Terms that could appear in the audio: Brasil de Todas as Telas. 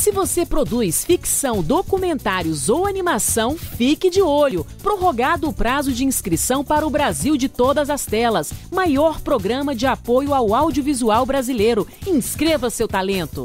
Se você produz ficção, documentários ou animação, fique de olho. Prorrogado o prazo de inscrição para o Brasil de Todas as Telas, maior programa de apoio ao audiovisual brasileiro. Inscreva seu talento!